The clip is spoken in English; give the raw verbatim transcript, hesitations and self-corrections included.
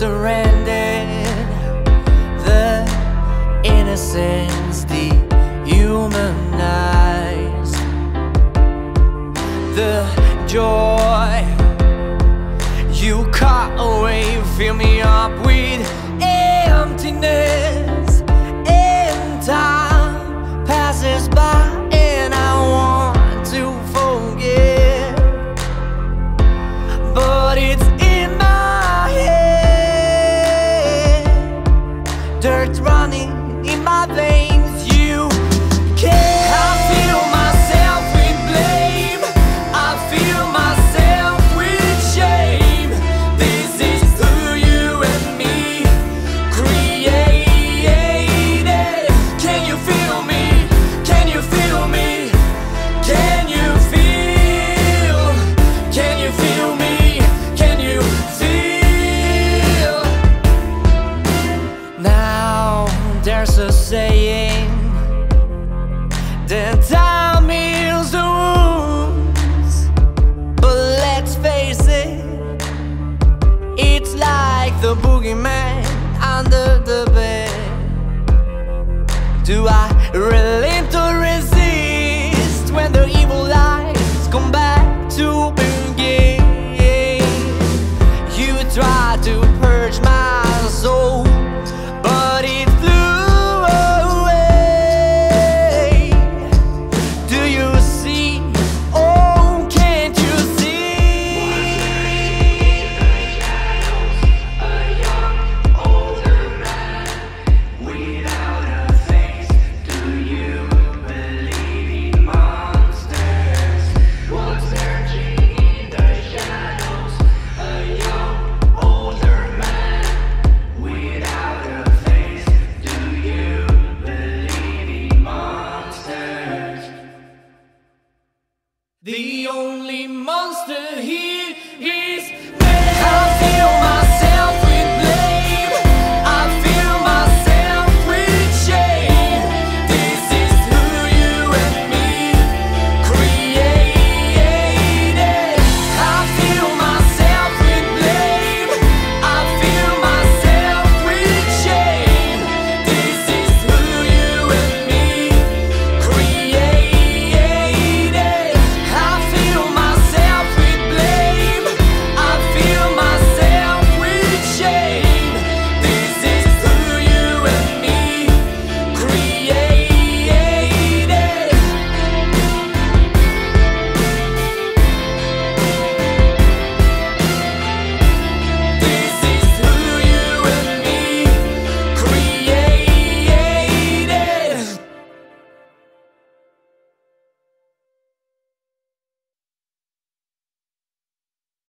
surrendered the innocence dehumanized, the joy you cut away, fill me up with emptiness, and time passes by and I want to forget, but it's dirt running in my veins. You can't. I fill myself with blame, I fill myself with shame. This is who you and me created. Can you feel me? Can you feel me? Can you feel? Can you feel me? Can you feel? Now there's a saying that time heals the wounds, but let's face it, it's like the boogeyman under the bed. Do I relent or resist when the evil eyes come back to begin? You try to purge my